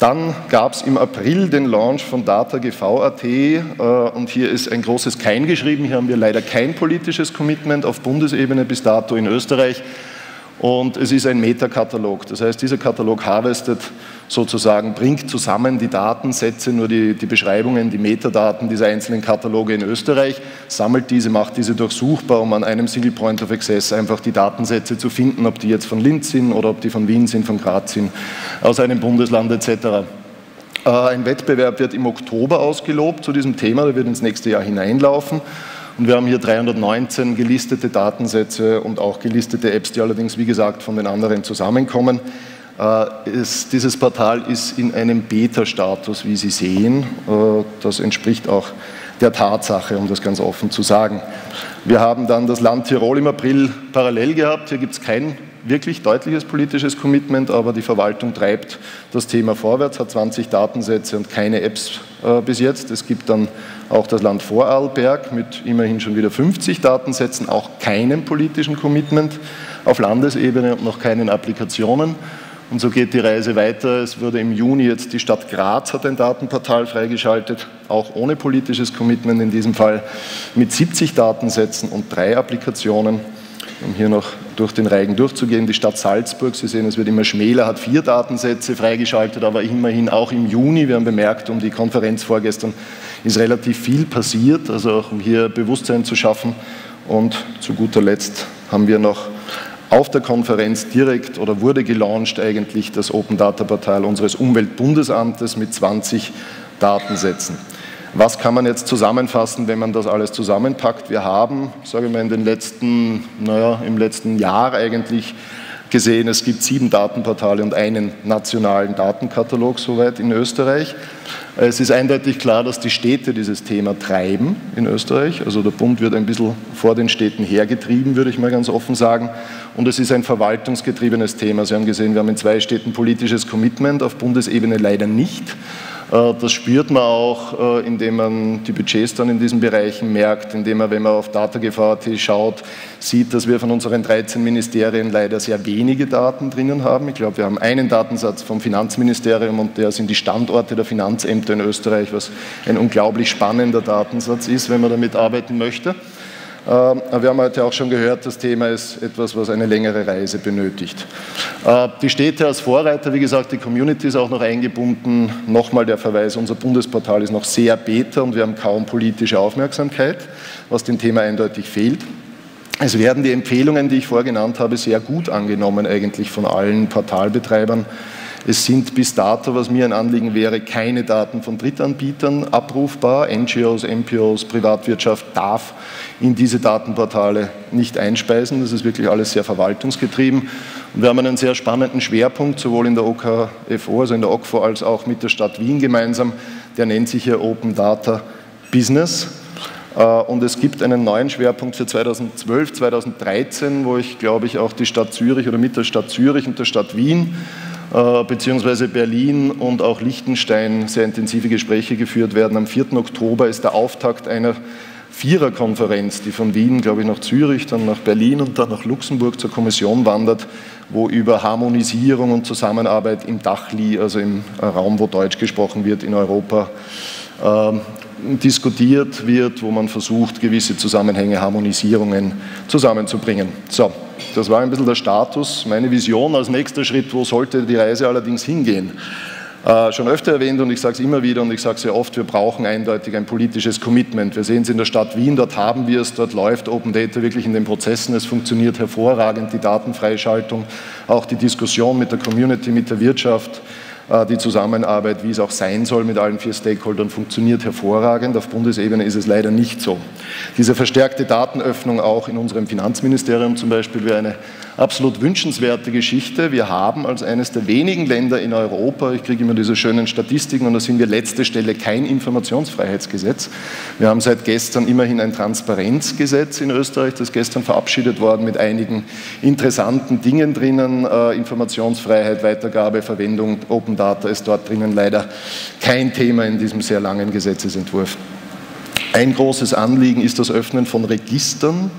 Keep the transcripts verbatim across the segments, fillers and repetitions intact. Dann gab es im April den Launch von DataGV.at äh, und hier ist ein großes Kein geschrieben. Hier haben wir leider kein politisches Commitment auf Bundesebene bis dato in Österreich. Und es ist ein Metakatalog. Das heißt, dieser Katalog harvestet sozusagen, bringt zusammen die Datensätze, nur die, die Beschreibungen, die Metadaten dieser einzelnen Kataloge in Österreich, sammelt diese, macht diese durchsuchbar, um an einem Single Point of Access einfach die Datensätze zu finden, ob die jetzt von Linz sind oder ob die von Wien sind, von Graz sind, aus einem Bundesland et cetera. Ein Wettbewerb wird im Oktober ausgelobt zu diesem Thema, der wird ins nächste Jahr hineinlaufen. Und wir haben hier dreihundertneunzehn gelistete Datensätze und auch gelistete Apps, die allerdings, wie gesagt, von den anderen zusammenkommen. Es, dieses Portal ist in einem Beta-Status, wie Sie sehen. Das entspricht auch der Tatsache, um das ganz offen zu sagen. Wir haben dann das Land Tirol im April parallel gehabt. Hier gibt es kein wirklich deutliches politisches Commitment, aber die Verwaltung treibt das Thema vorwärts, hat zwanzig Datensätze und keine Apps äh, bis jetzt. Es gibt dann auch das Land Vorarlberg mit immerhin schon wieder fünfzig Datensätzen, auch keinem politischen Commitment auf Landesebene und noch keinen Applikationen. Und so geht die Reise weiter. Es wurde im Juni jetzt die Stadt Graz hat ein Datenportal freigeschaltet, auch ohne politisches Commitment in diesem Fall, mit siebzig Datensätzen und drei Applikationen. Um hier noch durch den Reigen durchzugehen, die Stadt Salzburg, Sie sehen, es wird immer schmäler, hat vier Datensätze freigeschaltet, aber immerhin auch im Juni, wir haben bemerkt, um die Konferenz vorgestern ist relativ viel passiert, also auch um hier Bewusstsein zu schaffen. Und zu guter Letzt haben wir noch auf der Konferenz direkt oder wurde gelauncht eigentlich das Open Data Portal unseres Umweltbundesamtes mit zwanzig Datensätzen. Was kann man jetzt zusammenfassen, wenn man das alles zusammenpackt? Wir haben, sage ich mal, in den letzten, naja, im letzten Jahr eigentlich gesehen, es gibt sieben Datenportale und einen nationalen Datenkatalog soweit in Österreich. Es ist eindeutig klar, dass die Städte dieses Thema treiben in Österreich. Also der Bund wird ein bisschen vor den Städten hergetrieben, würde ich mal ganz offen sagen. Und es ist ein verwaltungsgetriebenes Thema. Sie haben gesehen, wir haben in zwei Städten politisches Commitment, auf Bundesebene leider nicht. Das spürt man auch, indem man die Budgets dann in diesen Bereichen merkt, indem man, wenn man auf DataGV.at schaut, sieht, dass wir von unseren dreizehn Ministerien leider sehr wenige Daten drinnen haben. Ich glaube, wir haben einen Datensatz vom Finanzministerium und der sind die Standorte der Finanzämter in Österreich, was ein unglaublich spannender Datensatz ist, wenn man damit arbeiten möchte. Wir haben heute auch schon gehört, das Thema ist etwas, was eine längere Reise benötigt. Die Städte als Vorreiter, wie gesagt, die Community ist auch noch eingebunden. Nochmal der Verweis, unser Bundesportal ist noch sehr beta und wir haben kaum politische Aufmerksamkeit, was dem Thema eindeutig fehlt. Es werden die Empfehlungen, die ich vorgenannt habe, sehr gut angenommen eigentlich von allen Portalbetreibern. Es sind bis dato, was mir ein Anliegen wäre, keine Daten von Drittanbietern abrufbar. N G Os, M P Os, Privatwirtschaft darf in diese Datenportale nicht einspeisen. Das ist wirklich alles sehr verwaltungsgetrieben. Und wir haben einen sehr spannenden Schwerpunkt, sowohl in der O K F O, also in der O K F O, als auch mit der Stadt Wien gemeinsam. Der nennt sich hier Open Data Business. Und es gibt einen neuen Schwerpunkt für zweitausendzwölf, zweitausenddreizehn, wo ich, glaube ich, auch die Stadt Zürich oder mit der Stadt Zürich und der Stadt Wien beziehungsweise Berlin und auch Liechtenstein sehr intensive Gespräche geführt werden. Am vierten Oktober ist der Auftakt einer Viererkonferenz, die von Wien, glaube ich, nach Zürich, dann nach Berlin und dann nach Luxemburg zur Kommission wandert, wo über Harmonisierung und Zusammenarbeit im D A C H L I, also im Raum, wo Deutsch gesprochen wird, in Europa äh, diskutiert wird, wo man versucht, gewisse Zusammenhänge, Harmonisierungen zusammenzubringen. So. Das war ein bisschen der Status, meine Vision als nächster Schritt, wo sollte die Reise allerdings hingehen. Äh, schon öfter erwähnt und ich sage es immer wieder und ich sage es sehr oft, wir brauchen eindeutig ein politisches Commitment. Wir sehen es in der Stadt Wien, dort haben wir es, dort läuft Open Data wirklich in den Prozessen, es funktioniert hervorragend, die Datenfreischaltung, auch die Diskussion mit der Community, mit der Wirtschaft, äh, die Zusammenarbeit, wie es auch sein soll mit allen vier Stakeholdern, funktioniert hervorragend. Auf Bundesebene ist es leider nicht so. Diese verstärkte Datenöffnung auch in unserem Finanzministerium zum Beispiel wäre eine absolut wünschenswerte Geschichte. Wir haben als eines der wenigen Länder in Europa, ich kriege immer diese schönen Statistiken und da sind wir letzte Stelle, kein Informationsfreiheitsgesetz. Wir haben seit gestern immerhin ein Transparenzgesetz in Österreich, das ist gestern verabschiedet worden mit einigen interessanten Dingen drinnen. Informationsfreiheit, Weitergabe, Verwendung, Open Data ist dort drinnen leider kein Thema in diesem sehr langen Gesetzesentwurf. Ein großes Anliegen ist das Öffnen von Registern.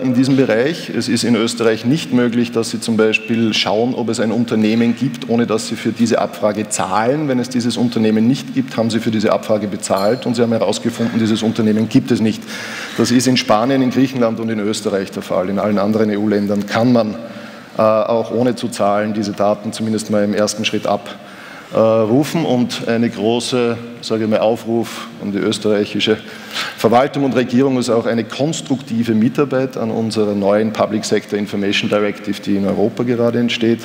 in diesem Bereich. Es ist in Österreich nicht möglich, dass Sie zum Beispiel schauen, ob es ein Unternehmen gibt, ohne dass Sie für diese Abfrage zahlen. Wenn es dieses Unternehmen nicht gibt, haben Sie für diese Abfrage bezahlt und Sie haben herausgefunden, dieses Unternehmen gibt es nicht. Das ist in Spanien, in Griechenland und in Österreich der Fall. In allen anderen E U-Ländern kann man äh, auch ohne zu zahlen diese Daten zumindest mal im ersten Schritt abrufen. Äh, und eine große, sage ich mal, Aufruf an die österreichische Verwaltung und Regierung ist auch eine konstruktive Mitarbeit an unserer neuen Public Sector Information Directive, die in Europa gerade entsteht,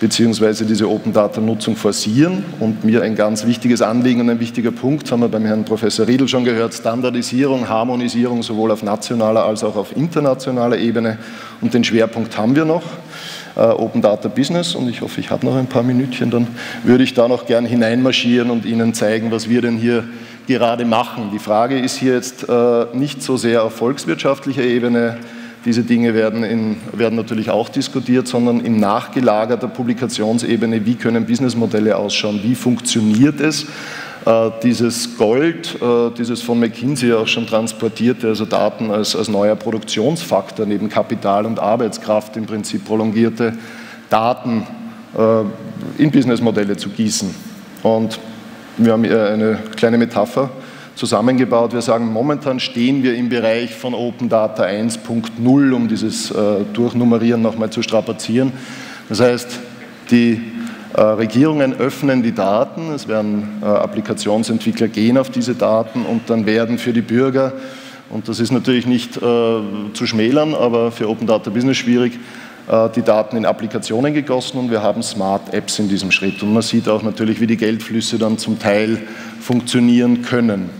beziehungsweise diese Open Data Nutzung forcieren. Und mir ein ganz wichtiges Anliegen und ein wichtiger Punkt, haben wir beim Herrn Professor Riedl schon gehört, Standardisierung, Harmonisierung sowohl auf nationaler als auch auf internationaler Ebene. Und den Schwerpunkt haben wir noch, äh, Open Data Business. Und ich hoffe, ich habe noch ein paar Minütchen, dann würde ich da noch gern hineinmarschieren und Ihnen zeigen, was wir denn hier gerade machen. Die Frage ist hier jetzt äh, nicht so sehr auf volkswirtschaftlicher Ebene, diese Dinge werden, in, werden natürlich auch diskutiert, sondern in nachgelagerter Publikationsebene, wie können Businessmodelle ausschauen, wie funktioniert es. Äh, dieses Gold, äh, dieses von McKinsey auch schon transportierte, also Daten als, als neuer Produktionsfaktor neben Kapital und Arbeitskraft, im Prinzip prolongierte Daten äh, in Businessmodelle zu gießen. Und wir haben hier eine kleine Metapher zusammengebaut. Wir sagen, momentan stehen wir im Bereich von Open Data eins Punkt null, um dieses äh, Durchnummerieren nochmal zu strapazieren. Das heißt, die äh, Regierungen öffnen die Daten, es werden äh, Applikationsentwickler gehen auf diese Daten und dann werden für die Bürger, und das ist natürlich nicht äh, zu schmälern, aber für Open Data Business schwierig, die Daten in Applikationen gegossen und wir haben Smart Apps in diesem Schritt. Und man sieht auch natürlich, wie die Geldflüsse dann zum Teil funktionieren können.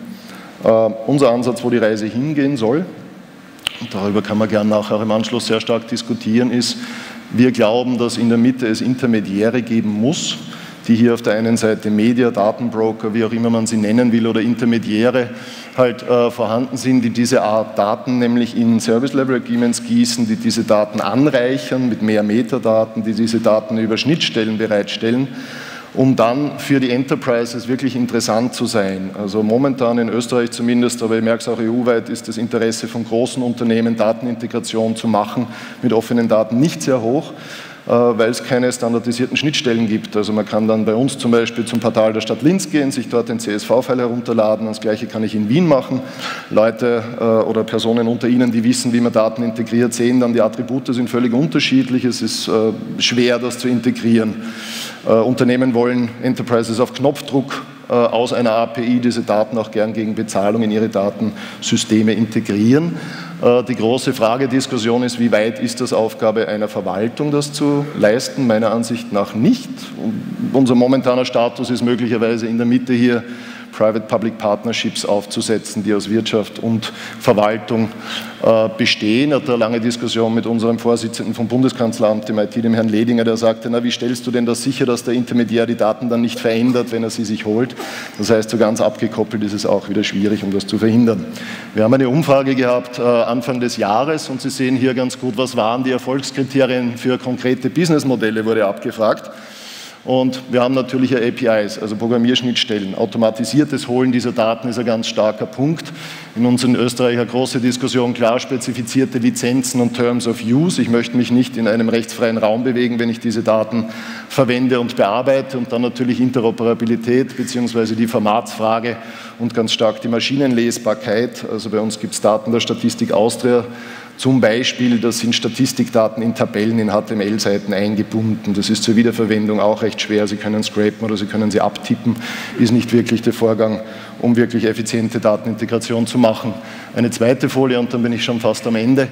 Uh, unser Ansatz, wo die Reise hingehen soll, und darüber kann man gerne nachher im Anschluss sehr stark diskutieren, ist, wir glauben, dass in der Mitte es Intermediäre geben muss, die hier auf der einen Seite Media, Datenbroker, wie auch immer man sie nennen will, oder Intermediäre halt äh, vorhanden sind, die diese Art Daten nämlich in Service Level Agreements gießen, die diese Daten anreichern mit mehr Metadaten, die diese Daten über Schnittstellen bereitstellen, um dann für die Enterprises wirklich interessant zu sein. Also momentan in Österreich zumindest, aber ich merke es auch E U-weit, ist das Interesse von großen Unternehmen, Datenintegration zu machen mit offenen Daten nicht sehr hoch, weil es keine standardisierten Schnittstellen gibt. Also man kann dann bei uns zum Beispiel zum Portal der Stadt Linz gehen, sich dort den C S V-File herunterladen, das Gleiche kann ich in Wien machen. Leute oder Personen unter Ihnen, die wissen, wie man Daten integriert, sehen dann, die Attribute sind völlig unterschiedlich, es ist schwer, das zu integrieren. Unternehmen wollen Enterprises auf Knopfdruck aus einer A P I diese Daten auch gern gegen Bezahlung in ihre Datensysteme integrieren. Die große Fragediskussion ist, wie weit ist das Aufgabe einer Verwaltung, das zu leisten? Meiner Ansicht nach nicht. Unser momentaner Status ist möglicherweise in der Mitte hier, Private-Public-Partnerships aufzusetzen, die aus Wirtschaft und Verwaltung äh, bestehen. Ich hatte eine lange Diskussion mit unserem Vorsitzenden vom Bundeskanzleramt, dem I T, dem Herrn Ledinger, der sagte, na, wie stellst du denn das sicher, dass der Intermediär die Daten dann nicht verändert, wenn er sie sich holt? Das heißt, so ganz abgekoppelt ist es auch wieder schwierig, um das zu verhindern. Wir haben eine Umfrage gehabt äh, Anfang des Jahres und Sie sehen hier ganz gut, was waren die Erfolgskriterien für konkrete Businessmodelle, wurde abgefragt. Und wir haben natürlich A P Is, also Programmierschnittstellen. Automatisiertes Holen dieser Daten ist ein ganz starker Punkt. In uns in Österreich eine große Diskussion, klar spezifizierte Lizenzen und Terms of Use. Ich möchte mich nicht in einem rechtsfreien Raum bewegen, wenn ich diese Daten verwende und bearbeite. Und dann natürlich Interoperabilität bzw. die Formatsfrage und ganz stark die Maschinenlesbarkeit. Also bei uns gibt es Daten der Statistik Austria, zum Beispiel, das sind Statistikdaten in Tabellen, in H T M L-Seiten eingebunden. Das ist zur Wiederverwendung auch recht schwer. Sie können scrapen oder Sie können sie abtippen. Ist nicht wirklich der Vorgang, um wirklich effiziente Datenintegration zu machen. Eine zweite Folie und dann bin ich schon fast am Ende.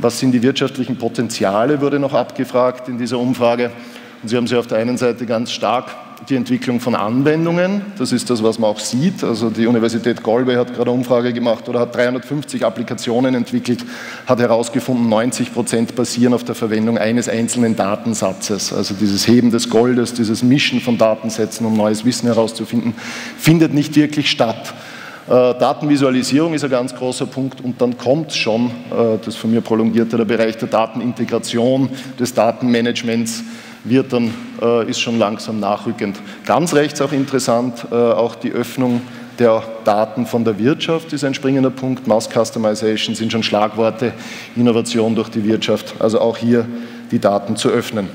Was sind die wirtschaftlichen Potenziale, wurde noch abgefragt in dieser Umfrage. Und Sie haben sie auf der einen Seite ganz stark die Entwicklung von Anwendungen, das ist das, was man auch sieht. Also die Universität Galway hat gerade eine Umfrage gemacht oder hat dreihundertfünfzig Applikationen entwickelt, hat herausgefunden, neunzig Prozent basieren auf der Verwendung eines einzelnen Datensatzes. Also dieses Heben des Goldes, dieses Mischen von Datensätzen, um neues Wissen herauszufinden, findet nicht wirklich statt. Äh, Datenvisualisierung ist ein ganz großer Punkt und dann kommt schon, äh, das von mir prolongierte, der Bereich der Datenintegration, des Datenmanagements, wird dann, äh, ist schon langsam nachrückend. Ganz rechts auch interessant, äh, auch die Öffnung der Daten von der Wirtschaft ist ein springender Punkt. Mass Customization sind schon Schlagworte, Innovation durch die Wirtschaft, also auch hier die Daten zu öffnen.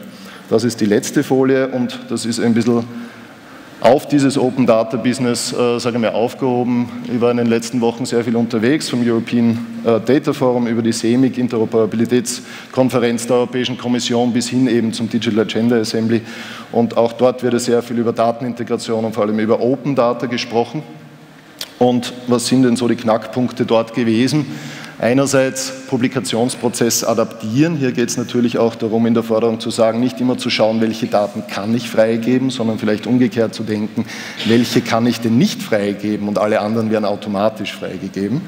Das ist die letzte Folie und das ist ein bisschen auf dieses Open Data Business, äh, sage ich mal, aufgehoben. Ich war in den letzten Wochen sehr viel unterwegs, vom European äh, Data Forum über die C E M I C, Interoperabilitätskonferenz der Europäischen Kommission bis hin eben zum Digital Agenda Assembly. Und auch dort wird sehr viel über Datenintegration und vor allem über Open Data gesprochen. Und was sind denn so die Knackpunkte dort gewesen? Einerseits Publikationsprozess adaptieren, hier geht es natürlich auch darum, in der Forderung zu sagen, nicht immer zu schauen, welche Daten kann ich freigeben, sondern vielleicht umgekehrt zu denken, welche kann ich denn nicht freigeben und alle anderen werden automatisch freigegeben.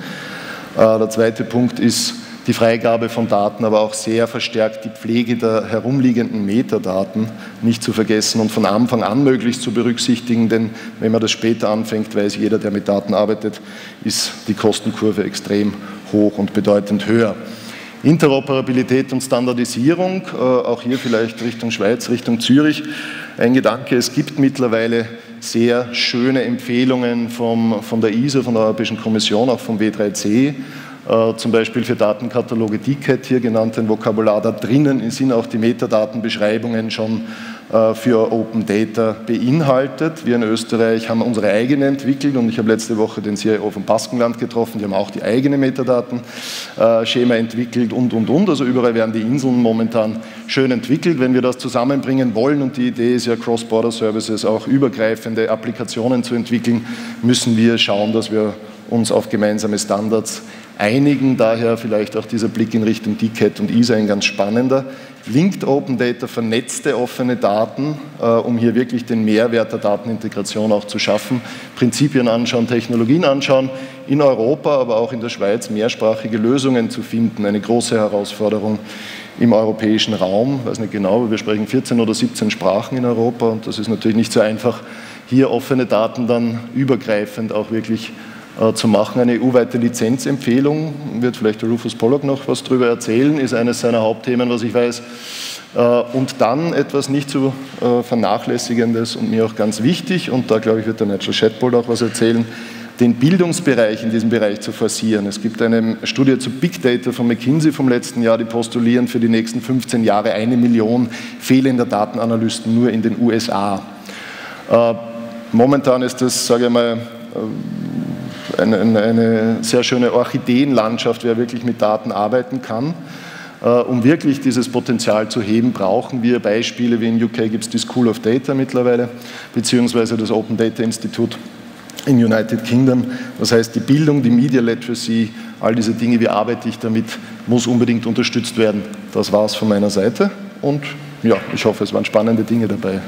Der zweite Punkt ist die Freigabe von Daten, aber auch sehr verstärkt die Pflege der herumliegenden Metadaten nicht zu vergessen und von Anfang an möglichst zu berücksichtigen, denn wenn man das später anfängt, weiß jeder, der mit Daten arbeitet, ist die Kostenkurve extrem hoch und bedeutend höher. Interoperabilität und Standardisierung, auch hier vielleicht Richtung Schweiz, Richtung Zürich. Ein Gedanke, es gibt mittlerweile sehr schöne Empfehlungen vom, von der I S O, von der Europäischen Kommission, auch vom W drei C, Uh, zum Beispiel für Datenkataloge D C A T, hier genannt ein Vokabular, da drinnen sind auch die Metadatenbeschreibungen schon uh, für Open Data beinhaltet. Wir in Österreich haben unsere eigene entwickelt und ich habe letzte Woche den C I O vom Baskenland getroffen, die haben auch die eigene Metadatenschema uh, entwickelt und, und, und. Also überall werden die Inseln momentan schön entwickelt. Wenn wir das zusammenbringen wollen und die Idee ist ja, Cross-Border-Services, auch übergreifende Applikationen zu entwickeln, müssen wir schauen, dass wir uns auf gemeinsame Standards einigen, daher vielleicht auch dieser Blick in Richtung D C A T und I S A ein ganz spannender. Linked Open Data, vernetzte offene Daten, äh, um hier wirklich den Mehrwert der Datenintegration auch zu schaffen. Prinzipien anschauen, Technologien anschauen, in Europa, aber auch in der Schweiz mehrsprachige Lösungen zu finden, eine große Herausforderung im europäischen Raum. Ich weiß nicht genau, aber wir sprechen vierzehn oder siebzehn Sprachen in Europa und das ist natürlich nicht so einfach, hier offene Daten dann übergreifend auch wirklich zu machen. Eine E U-weite Lizenzempfehlung, wird vielleicht der Rufus Pollock noch was darüber erzählen, ist eines seiner Hauptthemen, was ich weiß. Und dann etwas nicht zu vernachlässigendes und mir auch ganz wichtig, und da glaube ich, wird der Nigel Shadbolt auch was erzählen, den Bildungsbereich in diesem Bereich zu forcieren. Es gibt eine Studie zu Big Data von McKinsey vom letzten Jahr, die postulieren für die nächsten fünfzehn Jahre eine Million fehlender Datenanalysten nur in den U S A. Momentan ist das, sage ich mal, Eine, eine sehr schöne Orchideenlandschaft, wer wirklich mit Daten arbeiten kann. Äh, um wirklich dieses Potenzial zu heben, brauchen wir Beispiele, wie in U K gibt es die School of Data mittlerweile, beziehungsweise das Open Data Institute im in United Kingdom. Das heißt, die Bildung, die Media Literacy, all diese Dinge, wie arbeite ich damit, muss unbedingt unterstützt werden. Das war es von meiner Seite und ja, ich hoffe, es waren spannende Dinge dabei.